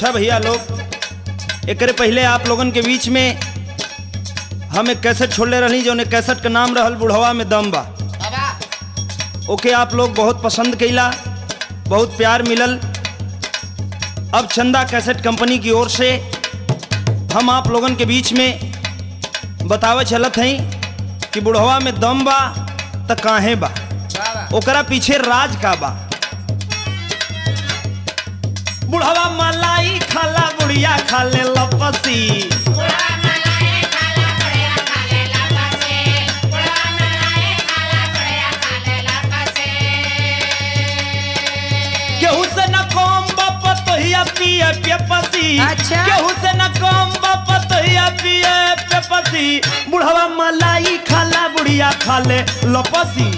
अच्छा भैया लोग, एकरे पहले आप लोगन के बीच में हम एक कैसेट छोड़ले रही जो कैसेट का नाम रहल बुढ़वा में दम बा। ओके आप लोग बहुत पसंद कैला, बहुत प्यार मिलल। अब चंदा कैसेट कंपनी की ओर से हम आप लोगन के बीच में बतावे चलत हैं कि बुढ़वा में दम बा त काहे बा, ओकरा पीछे राज का बा। बुढ़वा मलाई खाला बुढ़िया खाले लपसी, केहू से न कम बाप तो ही पिए पे पसी, केहू से न कम बाप तो ही पिए पे पसी। बुढ़वा मलाई खाला बुढ़िया खाले लपसी,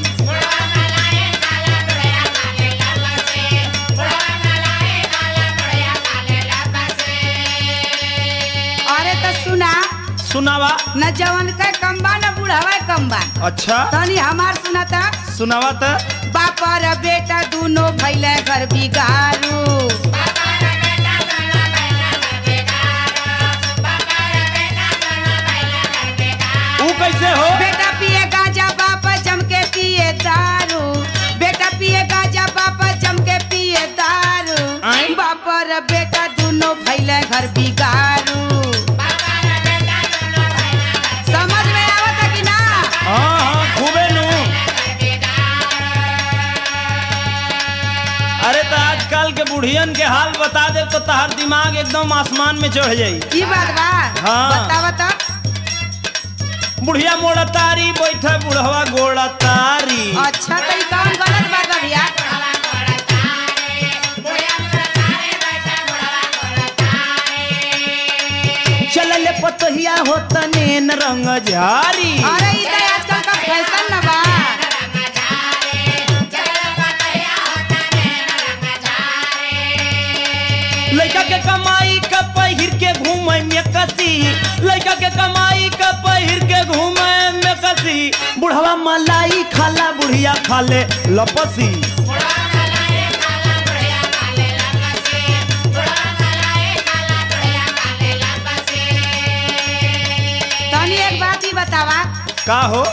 सुनावा न जवन का कम्बा न बुढ़ावा कम्बा। अच्छा तनी हमार सुनाता सुनावा त बाप और बेटा दोनों भइले घर बिगारू, ऊ कैसे हो? बेटा पिए गांजा बाप जम के पिए दारू, बेटा पिए गांजा बाप जम के पिए दारू, बाप और बेटा दोनों भइले घर बिगारू। बुढ़ियन के हाल बता दे तो तहार दिमाग एकदम आसमान में चढ़ जाये। ये बात बा। हाँ। बता। बुढ़िया मोड़ा तारी बैठा बुढ़वा गोड़ा तारी। अच्छा तो ये कौन गलत बात है भैया? चल ले पतोहिया होता नेन रंग झारी। अरे इधर आजकल का फैशन न बा। लड़का के कमाई का पहिर के घूमे में कसी, लड़का के कमाई का पहिर के घूमे में कसी। बुढ़वा मलाई खाला बुढ़िया खाले लपसी, तनी एक बात ही बतावा का हो?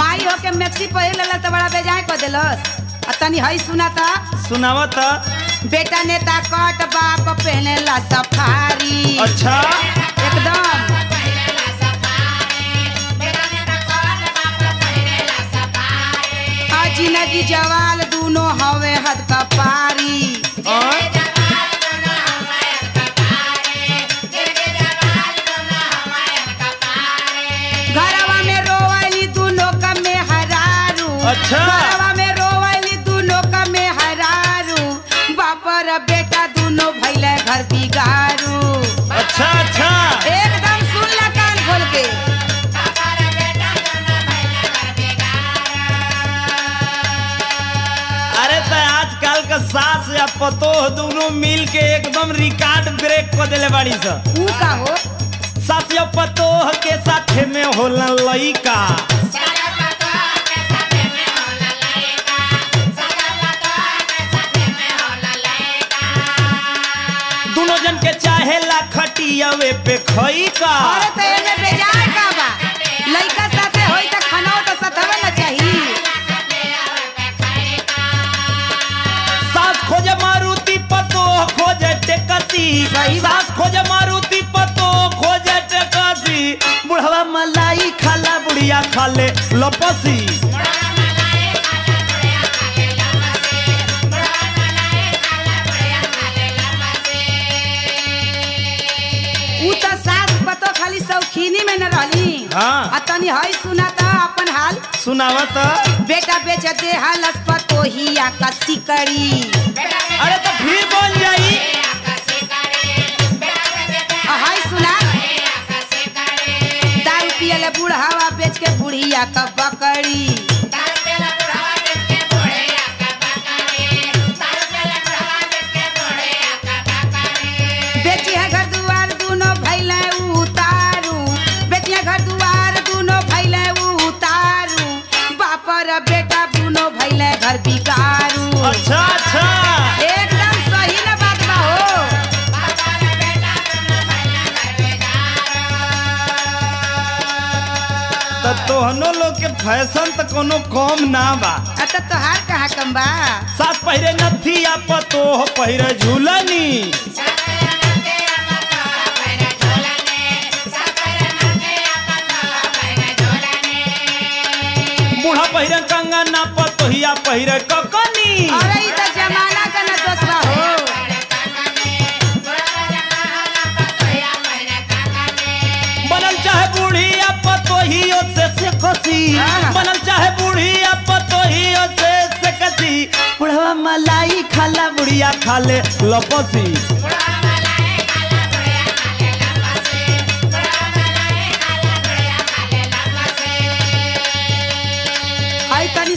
माई हो के मैक्सी पहिर लेला तो बड़ा बेजाय कर देलस। तनी हई सुनाता सुनावता बेटा नेता कट बाप पहने ला सफारी। अच्छा एकदम जिंदगी जवाल दोनों हवे हद कपारी, घरवा में रोवाली दोनों कमे हरारू। अच्छा अच्छा अच्छा एकदम सुन ला कान खोल के। अरे तो आजकल का सास या पतोह दोनों मिल के एकदम रिकॉर्ड ब्रेक को देले बाड़ी सा। ऊ का हो? सास या पतोह के साथ में होला लइका, दोनों जन के चाहे ला खटिया वे पे खई का। अरे तो एने बेजाय का बा, लइका साथे होई त खाना तो सथवे न चाही। सास खोजे मारुति पतोह खोजे टेकसी, सास खोजे मारुति पतोह खोजे टेकसी। बुढ़वा मलाई खाला बुढ़िया खाले लपसी, सौखीनी में न रहली। हाँ। तनी हई सुनाता अपन हाल सुनावता बेटा बेच दे हाल पतोहिया का सिकड़ी। अरे तो फिर बोल जाई हई सुना दारू पियले बुढ़ावा बेच के बुढ़िया का बकड़ी, बेची है घर दुआर दोनों भैले घर बिगारू। अच्छा अच्छा एकदम सही ना बात बा हो। तोहनो लोग के फैशन तो कोनो कम ना बा। अच्छा तोहार कहाँ कम बा? सास पहिरे नथिया पर तोह पहिरे झूलनी। बूढ़ा पहिरे कंगना पर तोहिया पहिरे ककनी। अरे इ त जमाना का न दोष बा हो। बनल चाहे बूढ़ी पर तोहियो से खुशी, बनल चाहे बूढ़ी पर तोहियो से कसी। बुढ़वा मलाई खाला बुढ़िया खाले लपसी।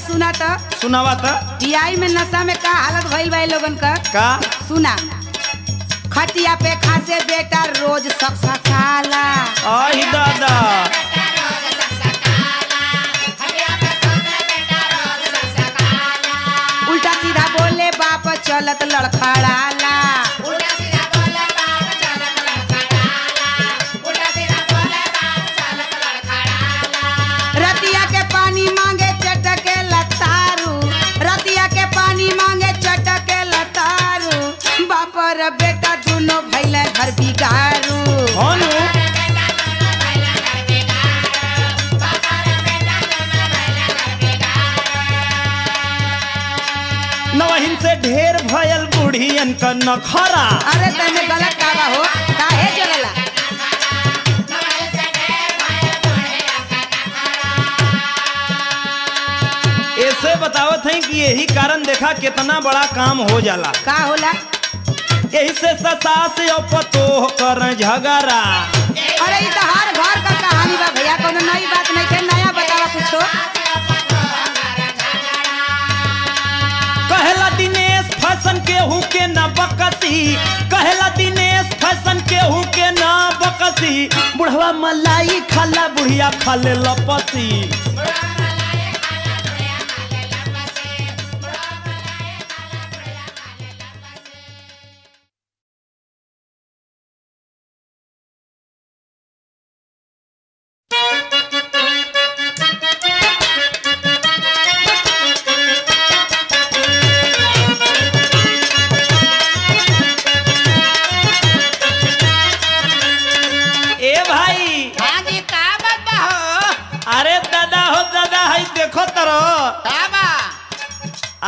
सुना था? सुनावा था? टीआई में नशा में का हालत भइल भाई लोगन का? सुना खटिया पे खासे बेटा रोज सबसा खाला। आई दादा उल्टा सीधा बोले बाप चलत लड़खड़ाला। बेटा दोनों भैया घर बिगारू। नवहिन से ढेर भयल बूढ़ियन का नखरा। अरे तने गलत काबा हो काहे जगला। ऐसे बतावत हैं कि यही कारण देखा कितना बड़ा काम हो जाला। का होला? यही से ससास और पतोह कर झगड़ा। अरे ये तो हर घर का कहानी बा भैया, कोनो नई बात नहीं के नया बतावा कुछ। तो कहला दिनेश फैशन केहू के न बकसी, कहला दिनेश फैशन केहू के न बकसी। बुढ़वा मलाई खाला बुढ़िया खाले लपसी।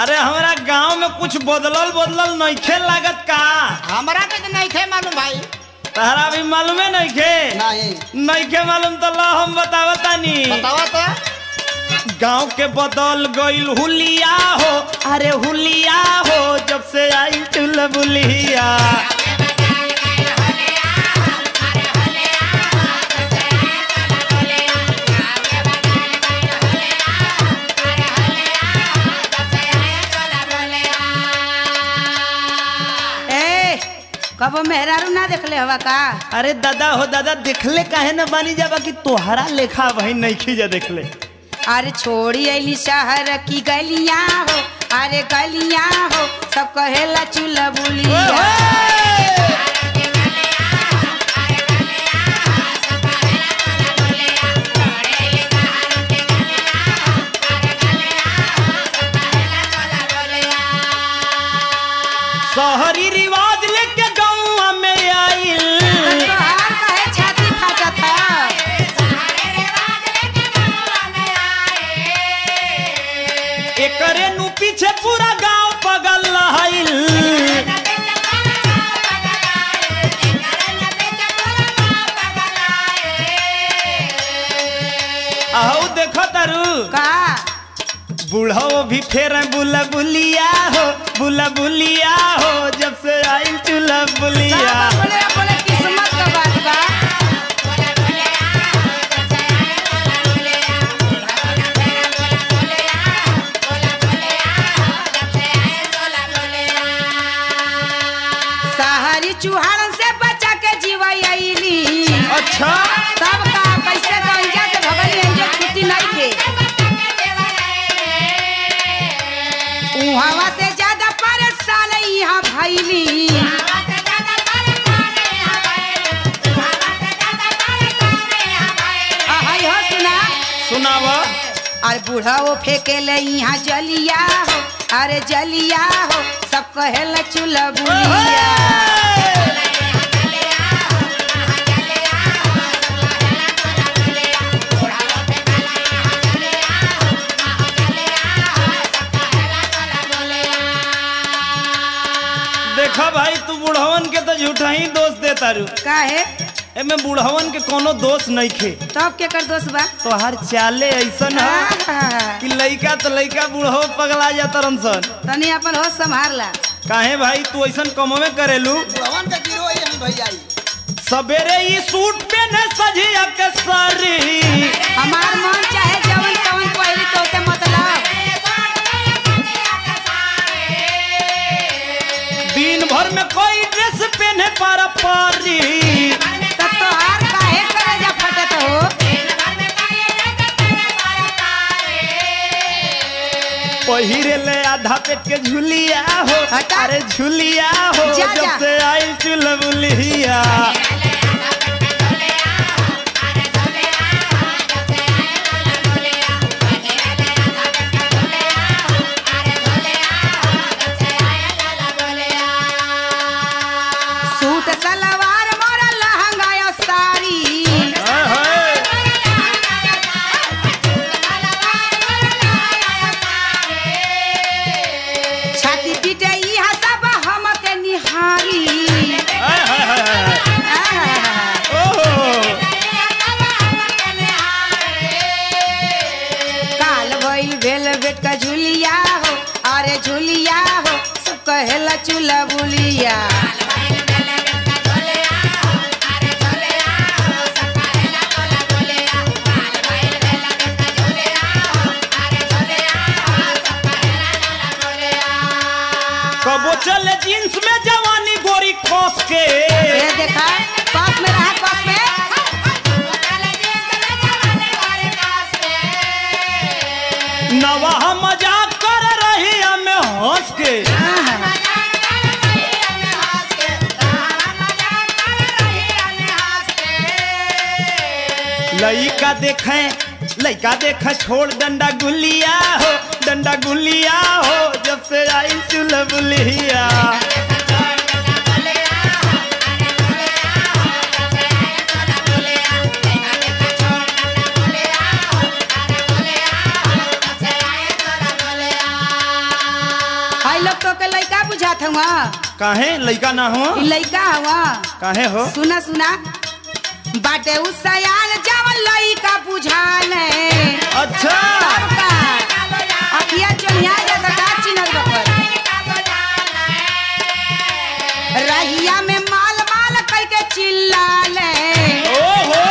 अरे हमारा गांव में कुछ बदलल बदलल नहीं खे लागत का? हमारा के नहीं खे मालूम भाई। तहरा भी मालूम है नहीं खे? नहीं खे मालूम तो ला हम बतावतानी। बतावता गांव के बदल गइल हुलिया हो। अरे हुलिया हो जब से आई चुलबुलिया। कब मेहरारू ना देखले हवा का? अरे दादा हो दादा देखले काहे न बानी जाबा कि तोहरा लेखा भाई नहीं खीजा देखले। अरे छोड़ी आईली शहर की गलियां हो। अरे गलियां हो सब कहेला चुलबुलिया। शहरी रिवाज लेके करे नु पीछे पूरा गांव पगल लहइल। आओ देखो तरु का बूढ़ो भी फेर बुलबुलिया हो। बुलबुलिया हो जब से आई चुलबुलिया। चुहारन से बचा के जीवाई आईली। अच्छा तब का कैसे गंजा से भगल एंजो छुट्टी नहीं के। उहावा से ज्यादा परेशान यहां भइली। और बूढ़ा वो फेंकेले यहाँ जलिया हो, अरे जलिया हो, सब कहेल चूल्हा बुलिया। देखो भाई तू बूढ़वन के तो झूठा ही दोष देता रू काहे? मैं बुढ़वन के कोनो दोस्त नहीं खे। तब के कर दोस्त बा? तो हर चाले ऐसा ना कि लइका तो लइका बुढ़ो पगला जाता रंसन। तनी अपन होश संभाल ला। काहे भाई तू ऐसा कमो में करेलू? बुढ़वन का गिरो है यानी भैया ही। सबेरे ही सूट पे न सजिया के सारी। हमार मन चाहे जवन तवन पहली तो से मतलब। दिन भर में कोई ड्रेस पहने पारा पारी। पहिरे ले आधा पेट के झुलिया हो, अरे झुलिया हो, जब से आई चूल्हा बुलिया। चूल्हा बुलिया कबो चले जींस में जवानी गोरी खोस के देखा पास में रहा पास में नवा मजाक कर रही हमें हंस के लइका देखे छोड़ डंडा गुलिया हो जब से आई चूल्हा बुलिया। लइका बुझात हुआ काहे लइका ना हो लइका हुआ काहे हो सुना सुना बाटे उसयान जवन लइका बुझाले। अच्छा अखिया चोनिया जगता चिन्ह बपर रहिया में माल माल कह के चिल्लाले। ओहो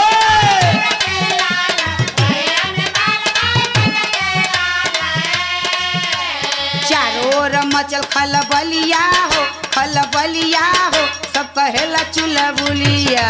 चारों ओर मचल खलबलिया हो खलबलिया हो सब कहेला चूल्हा बुलिया।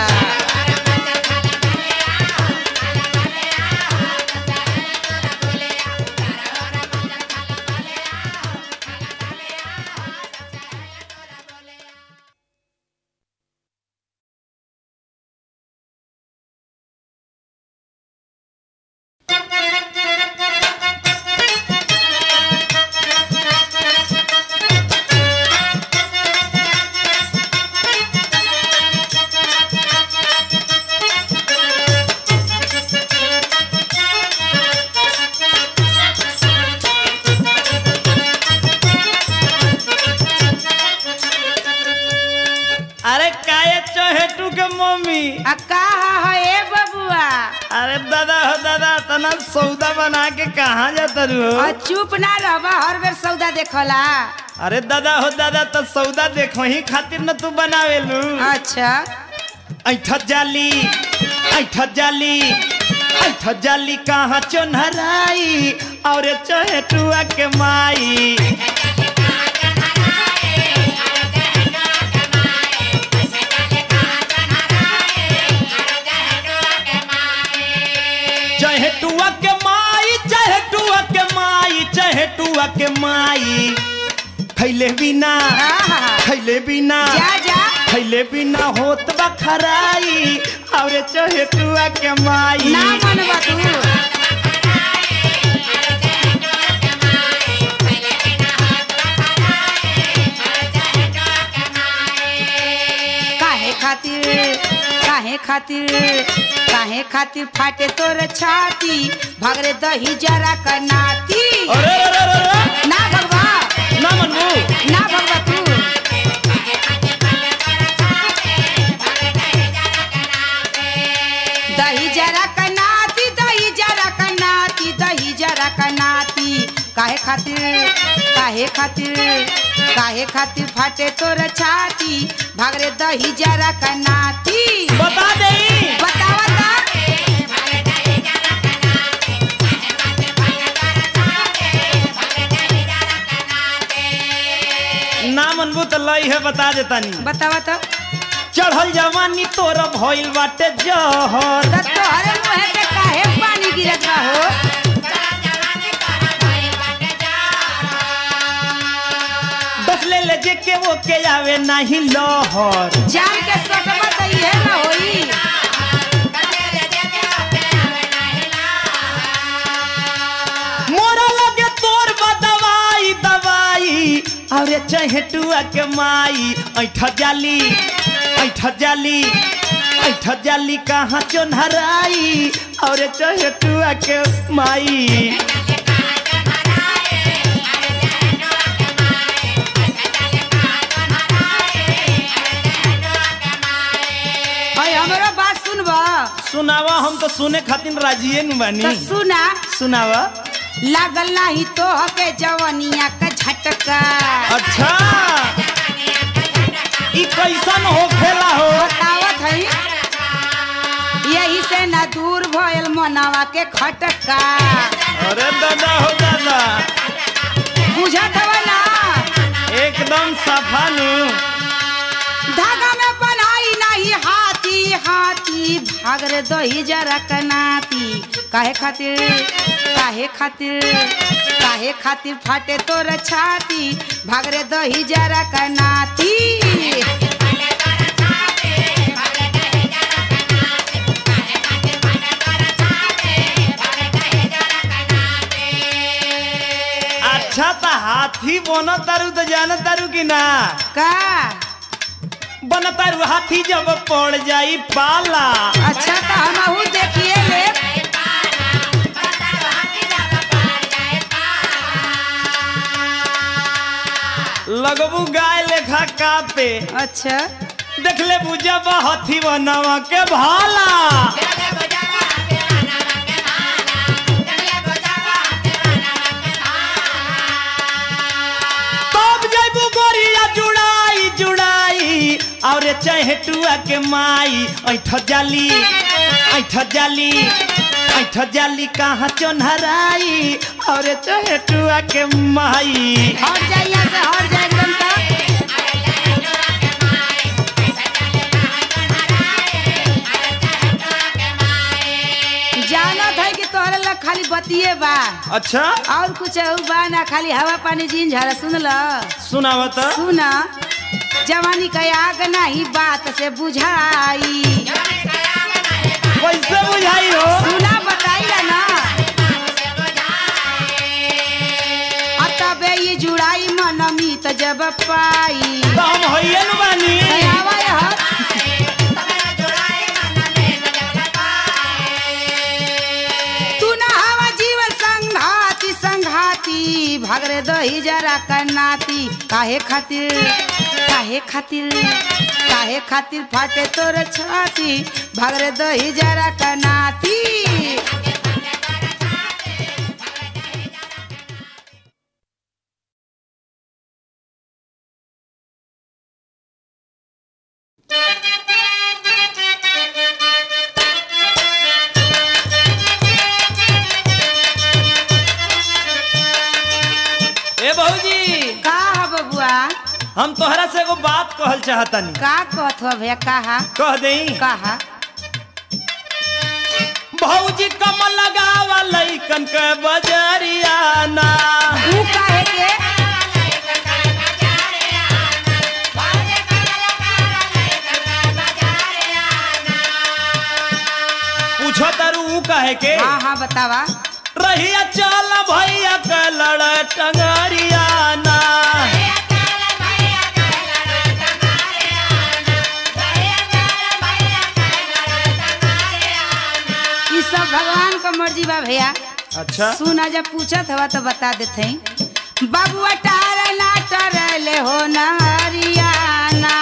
चुप ना रहबा हर बेर सौदा देखला। अरे दादा हो दादा तो सौदा देखो ही खातिर न तू बनावेलू। अच्छा ऐठा जाली ऐठा जाली ऐठा जाली कहाँ चोनहराई और चहेटुआ के माई। चहेटुआ के माई खैले बिना होत बा खराई और चहेटुआ के माई। ना मनवा तू खातिर काहे खातिर फाटे तोर छाती भगरे दही जरा कनाती। अरे ना भगवा ना मनु ना भगवा तू दही जरा कनाती दही जरा कनाती दही जरा कनाती काहे खातिर काहे खातिर फाटे तोर छाती भगरे दही जरा कनाती। बता दे बतावा ता भगरे दही जरा कनाती काहे खातिर फाटे तोर छाती भगरे दही जरा कनाती। ना मनबू त लई है बता देतानी बतावा ता चढ़ल जवानी तोर भइल बाटे जहर त तोहर मुंह पे काहे पानी गिरत बा हो। ले जे के वो के आवे नाही लहर जान के सटवा तई है ना होई ले जे के वो के आवे नाही लहर मोरा लगे तोर बा दवाई दवाई और चहेटुआ के माई ऐठ जाली ऐठ जाली कहां चोनहराई और चहेटुआ के माई। सुनावा हम तो सुने खातिर राजीए न बानी तो सुना सुनावा लागल नाही तो के जवानिया का झटका। अच्छा ई कैसन होखेला हो बतावत हई यही से ना दूर भइल मनावा के खटका। अरे दादा हो दादा बुझत हो ना एकदम सफानु धागा में बनाई नहीं हाथी हाथी भगरे दही जरा कनाती काहे खातिर फाटे तोर छाती भगरे दही जरा कनाती। अच्छा तो हाथी बनो तारू तो जान तारू कि ना का बनतारू हाथी जब पड़ जाई पाला। अच्छा तो हमहू देखिए ले लगबू गाय लेखा कापे। अच्छा देख ले बुझब हाथी बनवा के भाला और चहेटुआ के माई ऐठ जाली कहाँ चोनहराई और चहेटुआ के माई। हर जाइया से हर जाए एकदम तक जाना था कि तोहरा ला खाली बतिए बा। अच्छा और कुछ बा ना खाली हवा पानी जीन झरा सुन ला सुनावा तो सुना जवानी का आग नहीं बात से बुझाई कैसे बुझाई हो सुना बताइए ना अतबे ये जुड़ाई मनमी त जब पाई तो हम होइए न बानी तू ना हवा जीवन संघाती संघाती भगरे दही जरा कनाती काहे खातिर फाटे तोर छाती भगरे दही जरा कनाती। ए बहूजी का बबुआ हम तोहरा से एगो बात कहल चाहता नहीं का कहत हो भैया कहा कह देई कहा भौजी कम लगावा लइकन के बजरिया ना तू काहे के लइकन के बजरिया ना भौजी कम लगावा लइकन के बजरिया ना पूछो तारू ऊ काहे के। हां हां बतावा रहिया चल भैया के लड़ टंगरिया ना सब भगवान का मर्जी बा भैया। अच्छा सुना जब पूछा था तो बता देते बबुआ टरना टरले हो नरियाना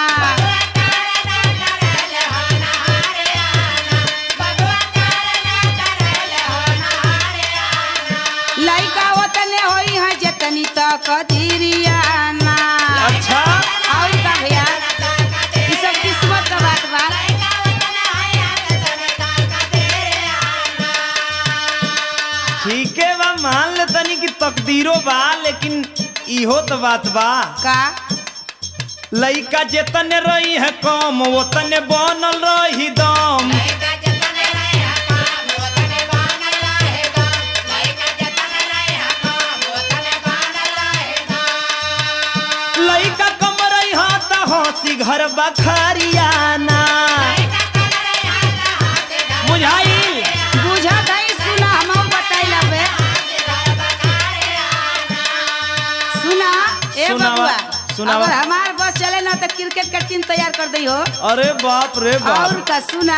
लइका उतने होई है जतनी तक दिरियाना। अच्छा और का भैया ये सब किस्मत का बात बा। ठीके बा मान ले तनी की तकदीरो बा लेकिन इहो तो बात बा का लइका जेतने रही है कम ओतने बनल रही दम। लइका कम रही है तो हंसी घर बखरियाना बुझाई सुना। अगर हमारे बस चले ना तो क्रिकेट का टीम तैयार कर दी हो। अरे बाप रे बाप। और का सुना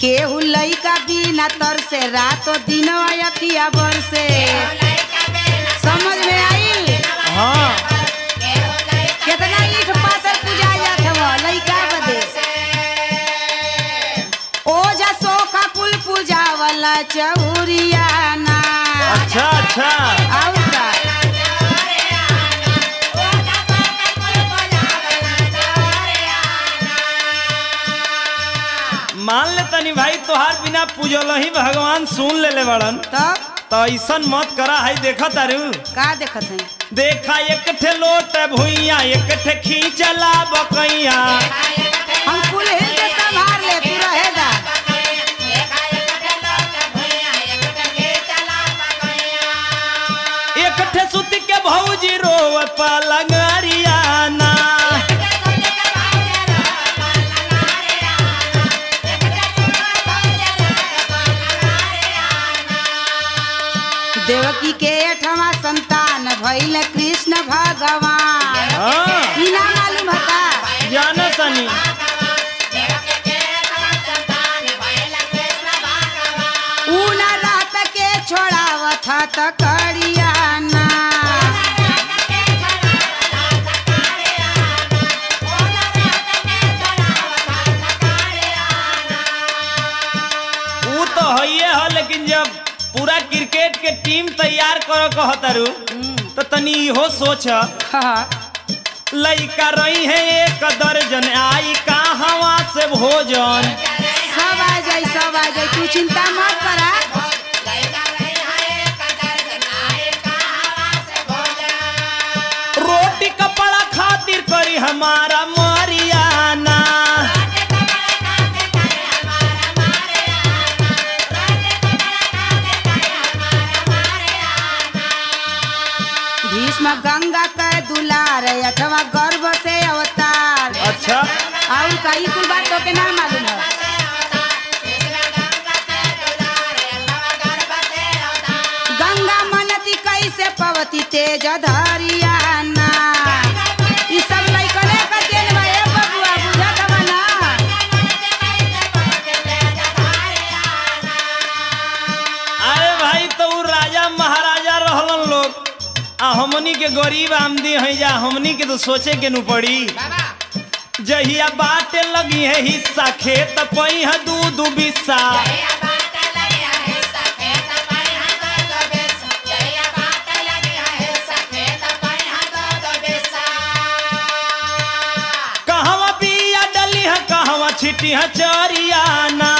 केहू लइका बिना तर से रातों दिनों अखिया बर से समझ में आई। हाँ कितना ईट पाथर पूजा जात है वो लइका बदे ओजा सोखा कुल पूजा वाला चहुरियाना। अच्छा अच्छा और का मान ले तनी भाई तोहार बिना पूजल ही भगवान सुन ले बड़न तो ऐसा मत करा है। देखा तारू का देखत है देखा एक ठे लोट भुइया एक ठे खींचला बकैया हम कुल हिल के संभार ले तू रहेगा देखा एक ठे लोट भुइया एक ठे खींचला बकैया एक ठे सुत के भौजी रोवे पलंग अरियाना। देवकी के ठमा संतान भइल कृष्ण भगवान बिना मालूम हका जाना तनी देवकी के ठमा संतान भइल कृष्ण भगवान उना रात के छोड़ावत त करियाना उ तो हइए ह लेकिन जब पूरा क्रिकेट के टीम तैयार करो कहतरू तो तनी इहो सोच लइका रही है एक दर्जन आई कहाँ से भोजन सब आ जाए तू चिंता मत करा। रोटी कपड़ा खातिर करी हमारा मरियाना गंगा का दुलार अठवा गर्भ से अवतार। अच्छा और कई कुल बात तो के ना मालूम है। गंगा मनती कैसे पवती तेज धरियाना इस सब लइका का देन बा ए बबुआ बुझा कमाना। अरे भाई तो राजा महाराजा रहलन लोग आ हमनी के गरीब आमदी है जा हमनी के तो सोचे के न पड़ी। जहिया बात लगी है हिस्सा खेत पई है दूध बिस्सा कहवा बिया डली है कहवा छिटी है चरियाना।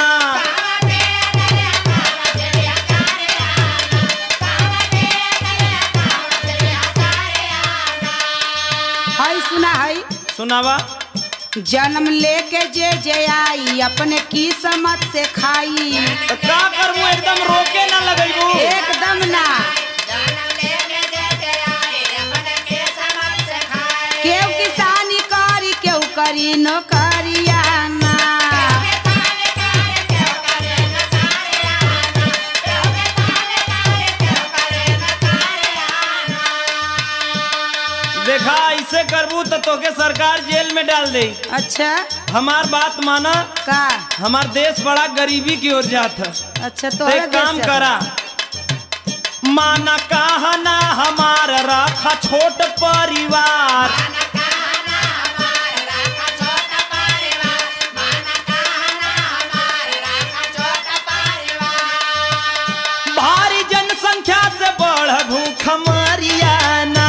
सुनावा जन्म लेके जे जे आई अपने किस्मत से खाई तो क्या करूं एकदम रोके ना लगेबू एकदम ना जन्म लेके जे जे आई अपने किस्मत से खाई केहू किसानी करी केहू करी नौकरियाना देखा ऐसे करबू तो तोके सरकार जेल में डाल दे। अच्छा हमार बात माना का? हमार देश बड़ा गरीबी की ओर जाता। अच्छा तो एक काम करा, माना कहना हमार रखा छोट परिवार, भारी जनसंख्या से बड़ा भूख मारियाना।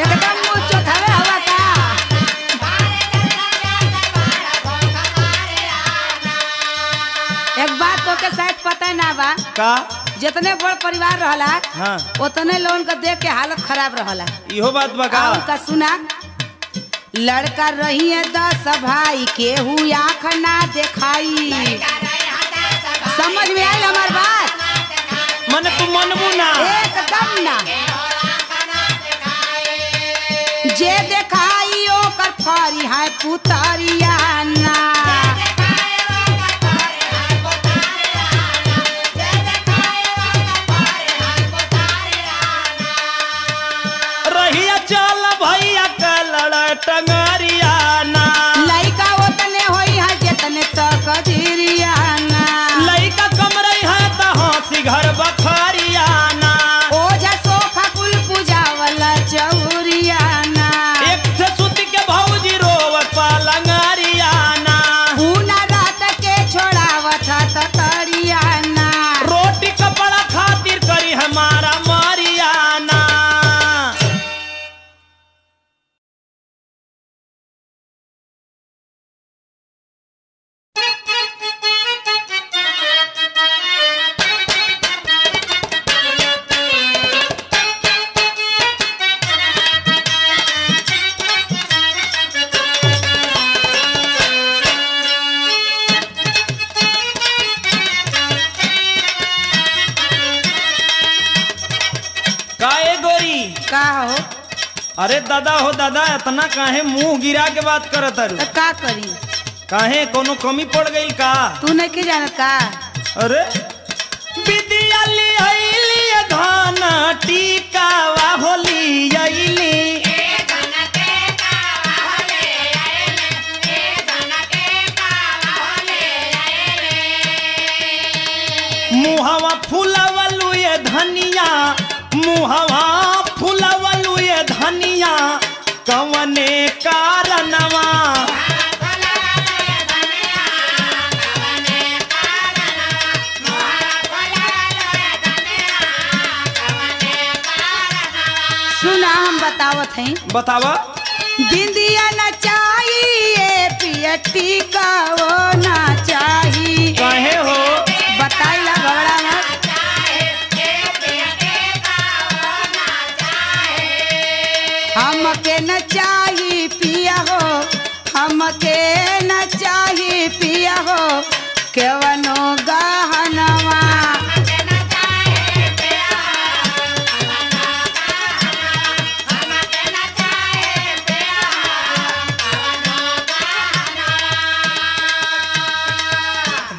एकदम ऊंचो थवे हवा का, एक बात तो के साथ पता ना बा का, जितने बड़ परिवार रहला हाँ, उतने लोन का देख के हालत खराब रहला। यो बात बका का सुना, लड़का रही है 10 भाई के हुई आँख ना दिखाई। समझ में आई हमार बात? मन तू मनबू ना, एकदम ना। जे दिखाई ओकर फरी है पुतरिया ना। लइका उतने होई है जितने तक दिरियाना, लइका कमरे है तो हंसी घर बखरियाना। ओझा सोखा कुल पूजा वाला चौरियाना, एक सुती के भौजी रोवत पालंगरियाना। पूना रात के छोड़ावत तरियाना, रोटी कपड़ा खातिर करी हमारा मारियाना। अरे दादा हो दादा, इतना काहे मुंह गिरा के बात करत हरु? का करी, काहे कोनो कमी पड़ गई का? तू नहीं के जानत का? अरे विद्या ले आईली धान टीका वा होली आईली, ए धन के का वा होले आईले, ए धन के का वा होले आईले। मुहावा फुलावलु ये धनिया, मुहावा फुलावलु ये धनिया, कवने कारणवा? सुना हम बतावत हैं। बतावा। बिंदिया ना चाहिए पियटी का वो ना चाहिए, कहे हो बताइला घबरा मत। हमके न चाहिए पिया हो, हमके न चाहिए पिया हो, केवनो गहनवा।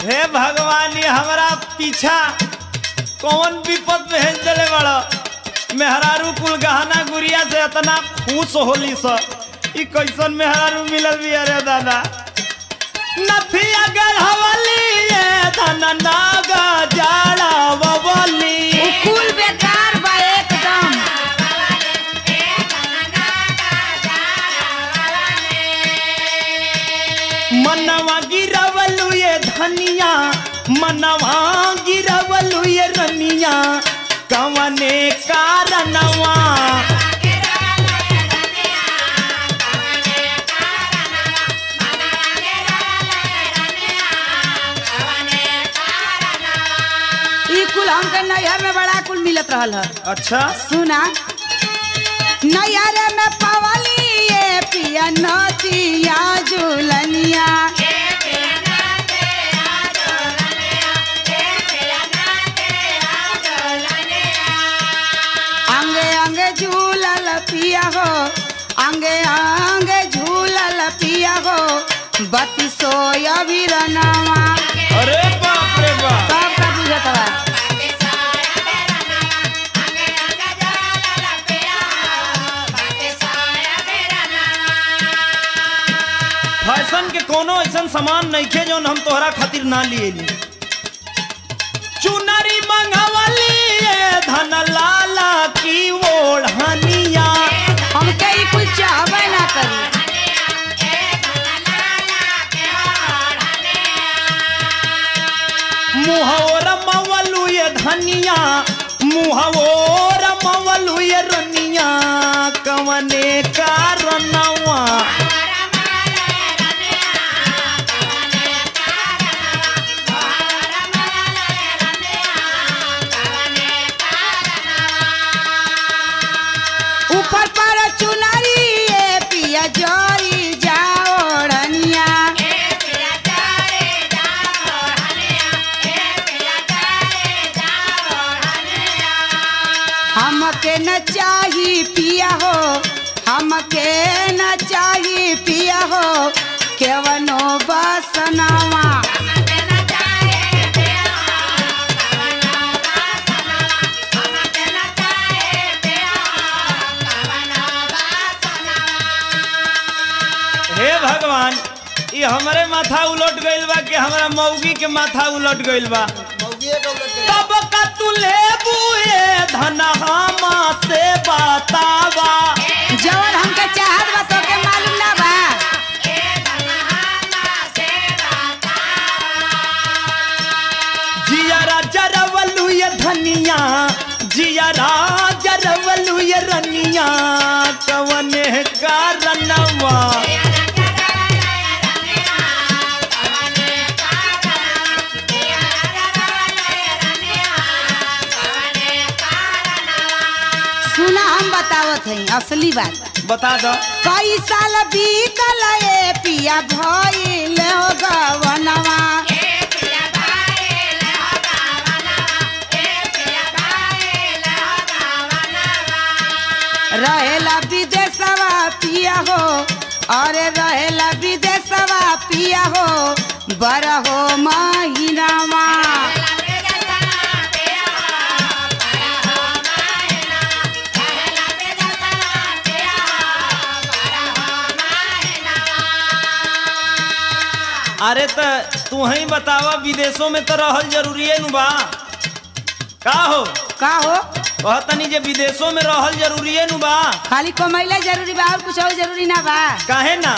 हे भगवान, हमारा पीछा कौन विपद भेज दिले बड़ा? मेहरारू कुल गहना गुड़िया से इतना खुश होली सा, ई कैसन मेहरारू मिलल भी? अरे दादा नथी अगर हवली ये धन नागा जाड़ा बबली, कुल बेकार बा एकदम। मनवा गिरवलु ये धनिया, मनवा गिरवलु ये रनिया, कवने कारणवा? कुल हमके नैहर में बड़ा कुल मिलत रहल है। अच्छा सुना, नैहर में पवली ये पिया नचिया झुलनिया, आंगे आंगे झूलल पिया हो, बत्ती सोया भी रनावा। अरे बाप रे बाप, सब का बुझत बा। आंगे आंगे झूलल पिया हो, बत्ती सोया ऐसा सामान नहीं खे जो हम तोहरा खातिर ना लिए चुनरी मंगवली धन लाला की ओढ़निया हम कई कुछ चाहबे ना करी मुहावर मवलू ये धनिया मुहावर मवलू ये रनिया कवने कारनवा ऊपर पर चुनरी ये पिया जोरी जाओ रनिया हमके न चाहिए पिया हो हमके न चाहिए पिया हो केवनो बसनावा भगवान ये हमारे माथा उलट गइल बा के हमारा मौगी के माथा उलट गइल बा तब का तू लेबू ये धना हामा से बतावा जवन हमके चाहत बा तोके मालूम ना बा ए धना हामा से बतावा जियारा जरवलू ये धनिया जियारा जरवलू ये रनिया कवने कारणवा असली बात बता दो कई साल बीतल ए पिया भइल हो गवनवा ए पिया भइल हो गवनवा ए पिया भइल हो गवनवा रहेला विदेशवा पिया हो अरे रहेला विदेशवा पिया हो बरहो महिनावा अरे तू ही बतावा विदेशों में तो रहल जरूरी है नुबा का हो बहुत तनी जे विदेशों में रहल जरूरी है नुबा खाली कमाइला जरूरी बा और कुछ और जरूरी ना बा काहे ना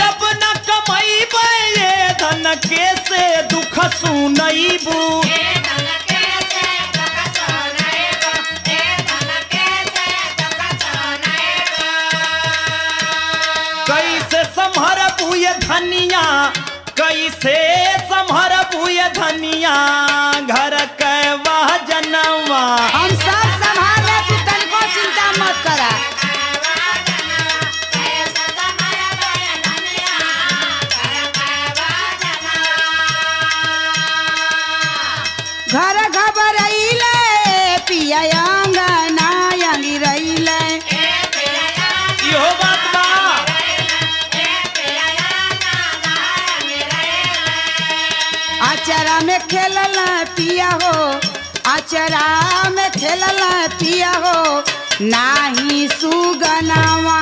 जब ना कमाई बे धन के से दुख सुनईबू कैसे संभरबू ये धनिया कैसे संभरबू ये धनिया घर के वाह जनवा हम सब संभाले तू तनको चिंता मत करा घर घबर आइले पिया अंगना यांगी रहिले इहो बात बा आचरा में खेलला पिया हो आचरा में खेलला पिया हो नाही सुगनावा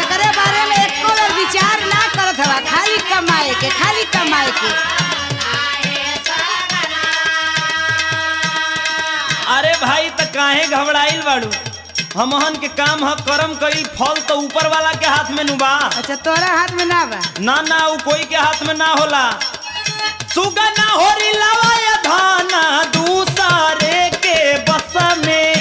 एकरे बारे में एको विचार ना करत हवा खाली कमाए के अरे भाई त काहे घबराइल बाड़ू हमहन के काम ह कर्म करी फल तो ऊपर वाला के हाथ में नुबा अच्छा तोरा हाथ में ना बा ना वो कोई के हाथ में ना होला सुगा ना होरी लावा या धाना दूसरे के बस में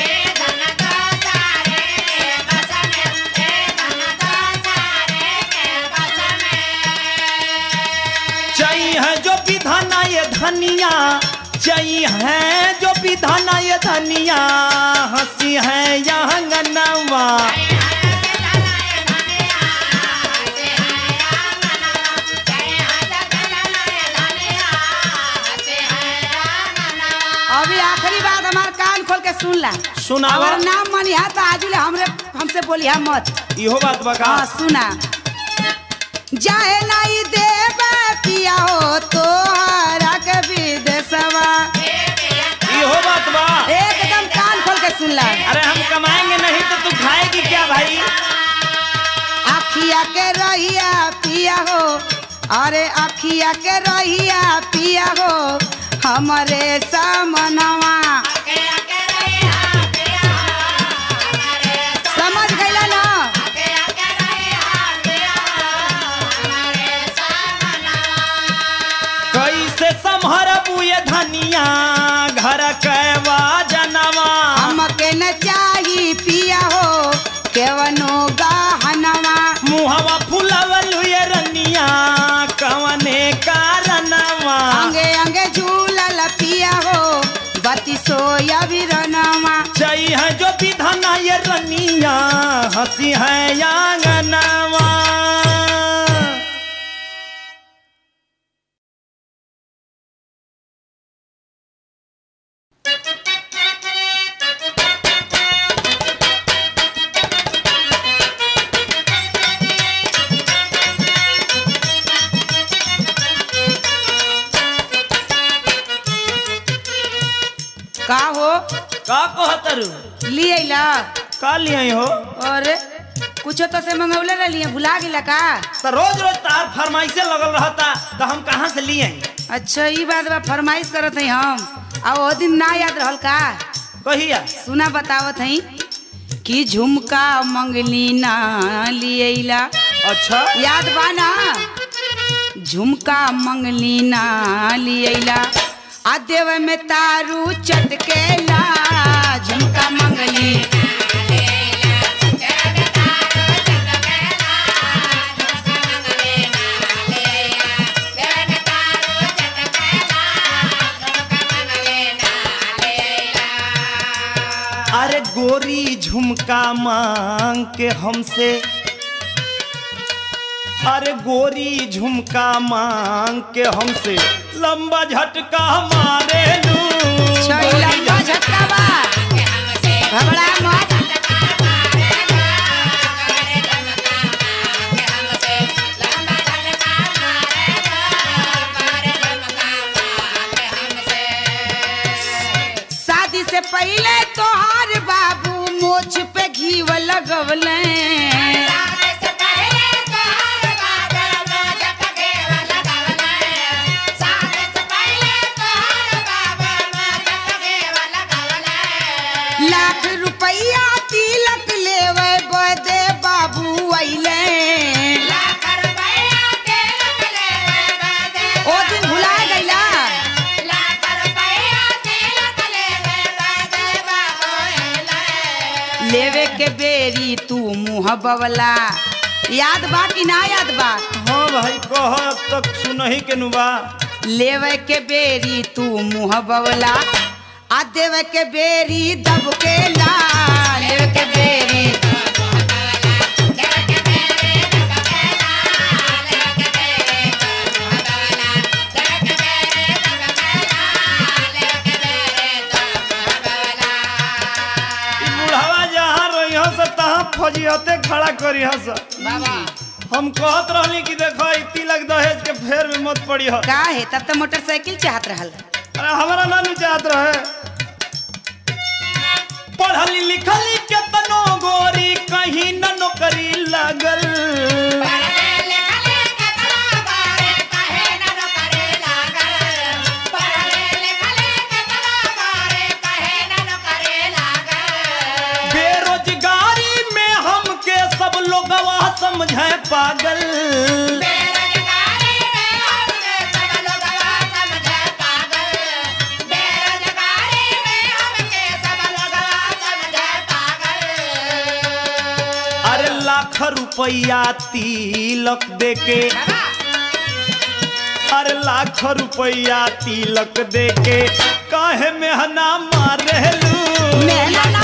चाहिए है जो विधाना ये धनिया चाहिए है जो विधाना ये धनिया हंसी है या अंगनवा अभी आखिरी बात हमारे कान खोल के सुन ला सुना अगर नाम मनिहा तो आज हमरे हमसे बोली हम मत इहो बात बका सुना जाए नहीं दे पिया हो तो विदेशवा इहो बात बा एकदम कान खोल के सुन ला अरे हम कमाएंगे नहीं तो तू खाएगी क्या भाई आखिर अखिया के रहिया पिया हो, अरे अखिया के रहिया पिया हो हमारे सामनवा। जय है जो विधना ये रनिया हंसी है आंगनवा। का हो का कहतरू लिए ला का लिए हो? अरे कुछ तो से मंगौले रह लिए भुला गेला का? तो रोज रोज तार फरमाइश लगल रहता तो हम कहां से लिए? अच्छा ई बात बा, फरमाइश करत हई हम आ ओ दिन ना याद रहल का? कहिया सुना बतावत हई कि झुमका मंगली ना लिए ला। अच्छा याद बा ना? झुमका मंगली ना लिए ला, आ देव में तारू चटकेला। झुमका मंगली अरे गोरी झुमका मांग के हमसे, अरे गोरी झुमका मांग के हमसे लंबा झटका हमारे लू। लंबा झटका बा घबरा मत। शादी से पहले तोहार बाबू मोछ पे घीव लगवले। लेवे के बेरी तू मुँह बवला, याद बा कि ना याद बा? हाँ भाई कह तक सुनही के नुबा। लेवे के बेरी तू मुँह बवला, आ देवे के बेरी दबकेला। लेवे के बेरी फौजियते खड़ा करी हस बाबा। हम कहत रहली कि देखो तिलक दहेज के फेर में मत पड़ी हो। का है तब तो मोटरसाइकिल चाहत रहल? अरे हमरा ना चाहत रहे। पढ़ली लिखली केतनो गोरी कहीं न नौकरी लागल। समझे पागल बेरोजगारी में हमके सब लोग गवा। समझे पागल बेरोजगारी में हमके सब लोग गवा। समझे पागल अरे लाख रुपया तिलक देके, अरे लाख रुपया तिलक देके काहे मेहना मार रहलू। मेहना मार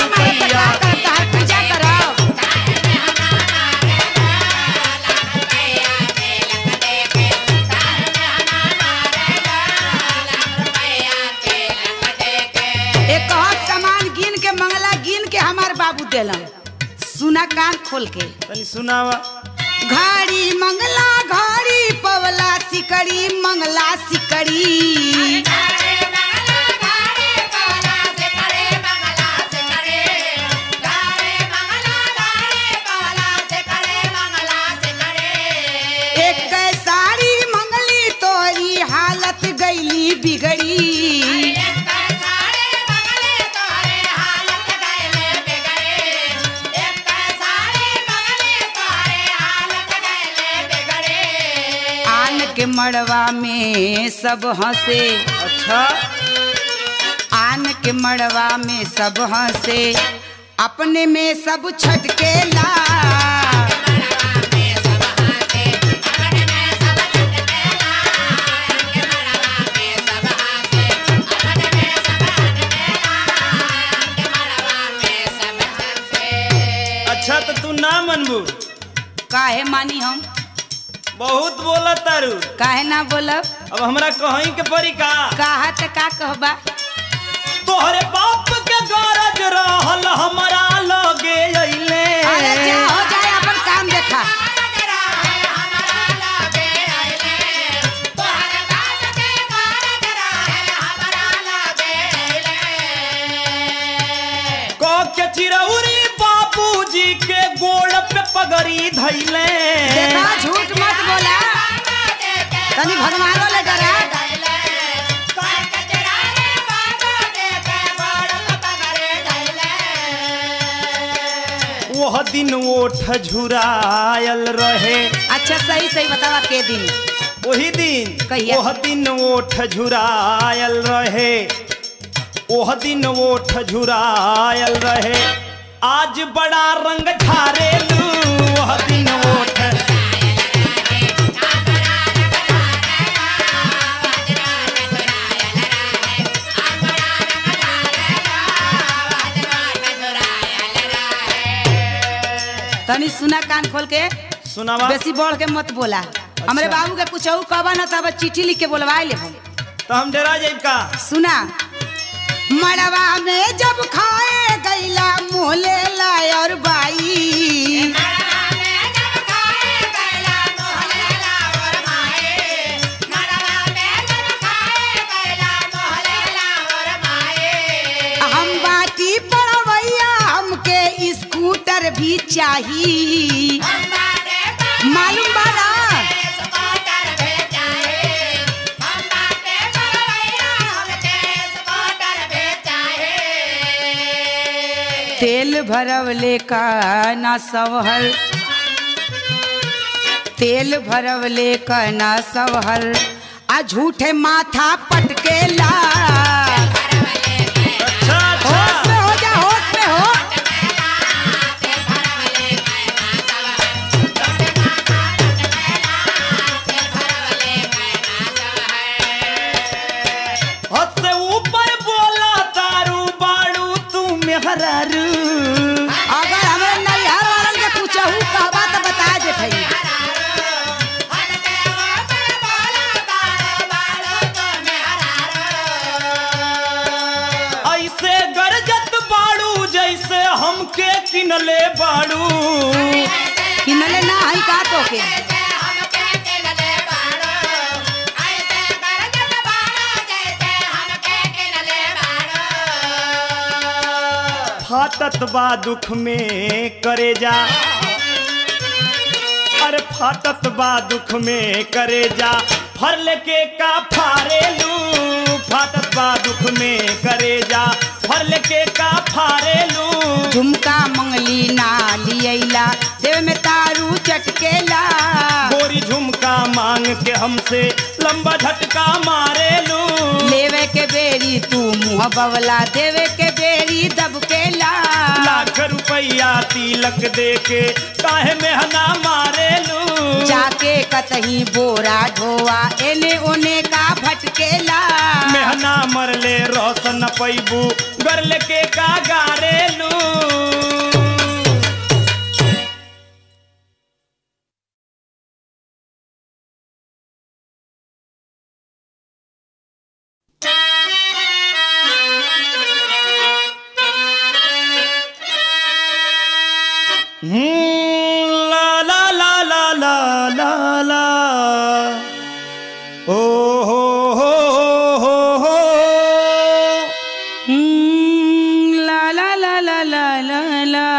सुना कान खोल के सुनावा। घड़ी मंगला घड़ी पवला सिकड़ी मंगला सिकड़ी। बिगड़ी के मड़वा में सब हंसे। अच्छा आन के मड़वा में सब हंसे, अपने में सब छटकेला। अच्छा तो तू ना मनबू काहे मानी हम बहुत बोला तारू काहे ना बोलब। अब हमरा कहीं के परी कहा त का कहबा। तोहरे बाप के गरज रहल हमरा लगे अइले। अरे जा हो जाए अपन काम देखा। को के चिरौरी बाबूजी के गोड़ पे पगड़ी धइले। देखा झूठ मत बोला तनी भगवानों ले जा रहा। वह दिन ओठ झुरायल रहे। अच्छा सही सही बतावा के दिन। वही दिन कहिए। वह दिन ओठ झुरायल रहे। वह दिन ओठ झुरायल रहे, आज बड़ा रंग झारेलू। वह दिन ओठ तनी सुना कान खोल के सुनावा। बेसी बढ़ के मत बोला। अच्छा। हमरे बाबू के कुछ कहबा न तब चिट्ठी लिख के बोलवाए ले तो हम डरा जाइब का। सुना मड़वा में जब खाए गईला मोहले लायर बाई। मड़वा में जब खाए गईला मोहले लायर बाई। मड़वा में जब खाए गईला मोहले लायर बाई। हम बाटी पड़वैया हमके स्कूटर भी चाहिए। मालूम बाड़ा तेल भरवले का ना सवहर। तेल भरवले का ना सवहर, आ झूठे माथा पटकेला। अच्छा होश में हो जा, होश में हो। हद से ऊपर बोला तारू बाड़ू तू मेहरारू। किनले बाड़ू किनले ना हई का तोके। हमके किनले बाड़ू ऐसे गरजत बाड़ू जैसे हमके किनले बाड़ू। फाटत बा दुख में करेजा। अरे फाटत बा दुख में करेजा, फर लेके का फारेलू। फाटत बा दुख में करेजा, फर लेके का फारेलू। झुमका मंगली ना लियला, देव में तारू चटकेला। गोरी झुमका मांग के हमसे लंबा झटका मारेलू। लेवे के बेरी तू मुँह बवला, देवे के बेरी दबकेला। लाख रुपया तिलक दे के काहे मेहना मारेलू। जाके कतही बोरा ढोआ एने ओने का भटकेला। मेहना मरले रोशन पैबू गरल के का गारेलू। La la la la la la la oh ho ho ho ho la la la la la la la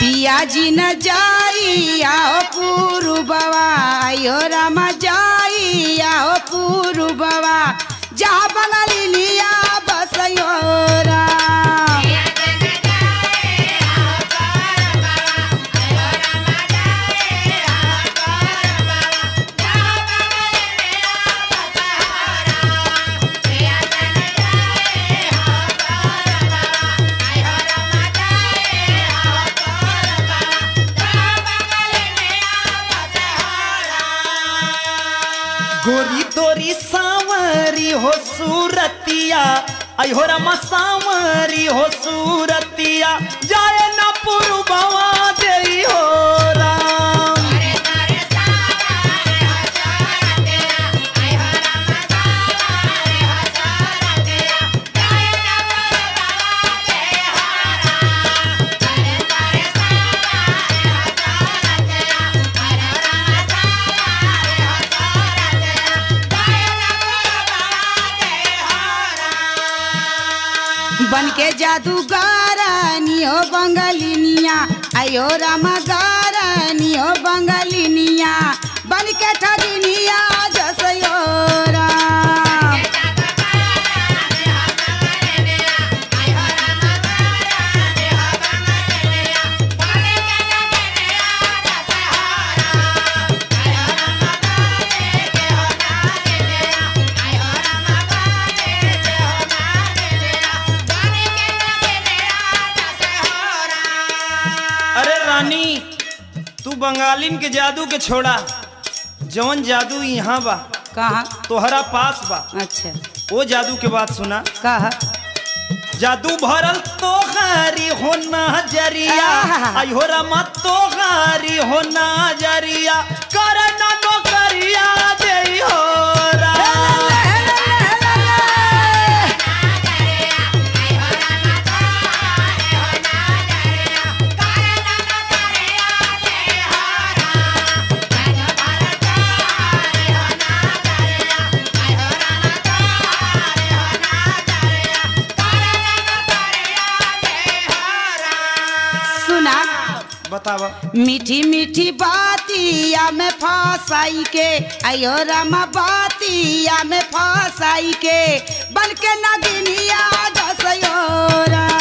पिया जी न जाई आओ पूर्ववा, आयो रामा जाई आओ पूर्ववा, जा बंगाली लिया बसयो राम। गोरी तोरी सांवरी हो सूरतिया, आयो रामा सांवरी हो सूरतिया, जाए ना पूर्ववा जई हो राम। बनके जादूगारानी हो बंगालिनिया, आयो रामा गारानी हो बंगालिनिया, बनके ठगिनिया जसयो राम। बंगालिन के जादू के छोड़ा जौन जादू यहाँ बा कहा तोहरा पास बा। अच्छा वो जादू के बात सुना। कहा जादू भरल तोहारी हो नजरिया, आयो रामा तोहारी हो नजरिया, करना नौकरिया जई हो राम। मीठी मीठी बातिया में फसाई के, आयो रामा बातिया में फसाई के, बनके नगिनिया जसयो राम।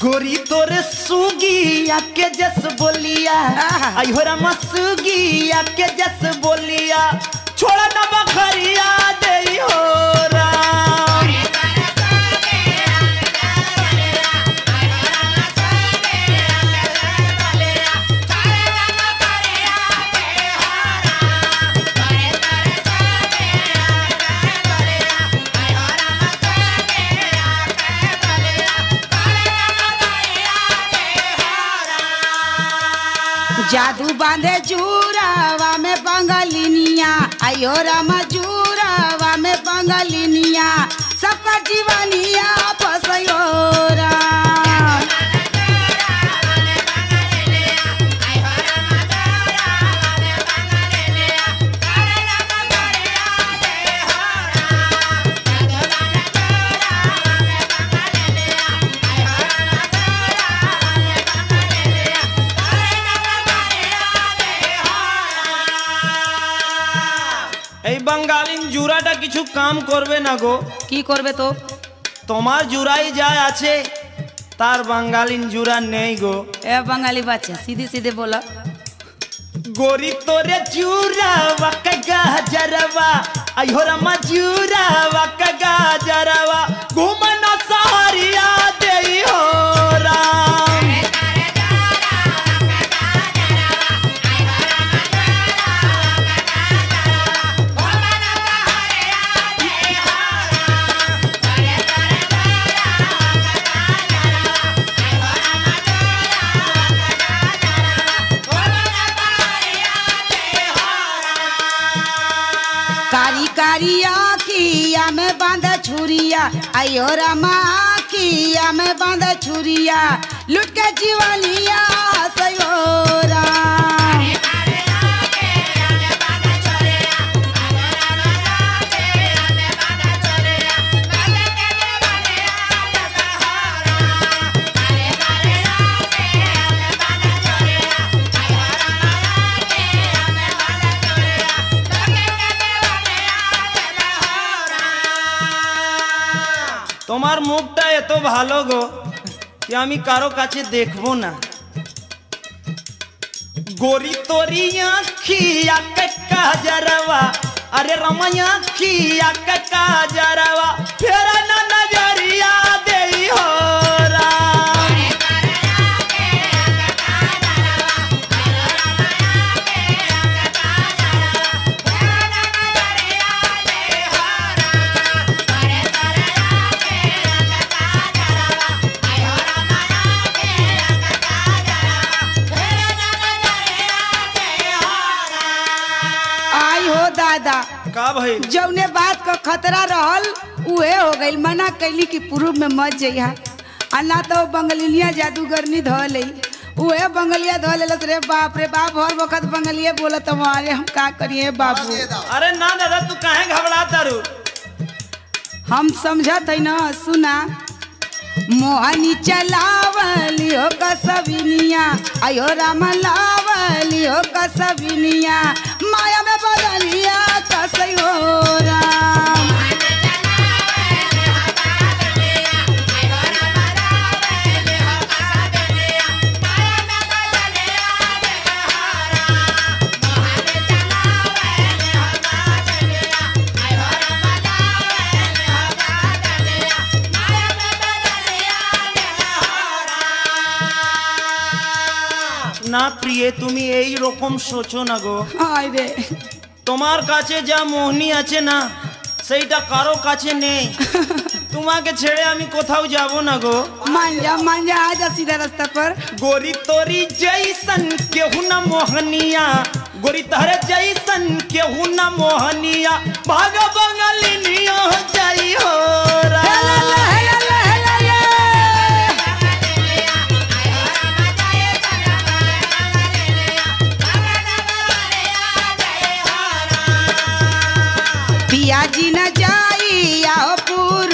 गोरी तोरे सुगिया के जस बोलिया, आयो रामा सुगिया के जस बोलिया, छोड़ा ना बखरिया देई हो राम। जादू बांधे जुरावा में बंगालिनिया, आयो रामा जुरावा में बंगालिनिया, सबका जीवनिया फसयो राम। बंगालिन जुराटा किछु काम करबे ना गो। की करबे तो तुम्हार जुराई जाय आछे, तार बंगालिन जुरा नहीं गो। ए बंगाली बच्चा सीधे सीधे बोला। गोरी तोरे जुरावा का गाजरवा, आयो रामा जुरावा का गाजरवा, घूमना सहरिया देई हो राम। कारी कारिया किया में बांधा छुरिया, आयो रामा किया में बांधा छुरिया, लुट के जीवा लिया सयो राम। तुम्हार मुखटा एत भालो गो कि आमी कारो काछे देखबो ना। गोरी तोरी आँखिया के काजरवा, अरे रमैया आँखिया के काजरवा, फेर ना नजरिया देई हो रा। जौने बात का खतरा रहल उहे हो गई, मना कैली कि पूर्व में मत जइहा। अन्ना तो बंगलिया जादूगरनी धल लई, उहे बंगलिया धल लेलस। रे बाप रे बाप, हर वक्त बंगलिया बोलत हमारे, हम का करिए बाबू। अरे ना दादा, तू काहे घबराता रू? हम समझत है ना। सुना मोहनी चलावली हो कसबिनिया, आयो राम लावली हो कसबिनिया, माया में बदलिया कसयो राम। ना प्रिय, तुमी यही रकम सोचो ना गो। हाय रे, तुम्हार काछे जा मोहनी आछे ना, सेटा कारो काछे नहीं। तुम्हाके छेड़े आमी कोथाओ जाबो ना गो। मान जा आजा सीधा रास्ता पर। गोरी तोरी जैसन केहू ना मोहनिया, गोरी तोरे जैसन केहू ना मोहनिया, भाग बंगलिनिया जाई हो रा। पिया जी न जाई आओ पूर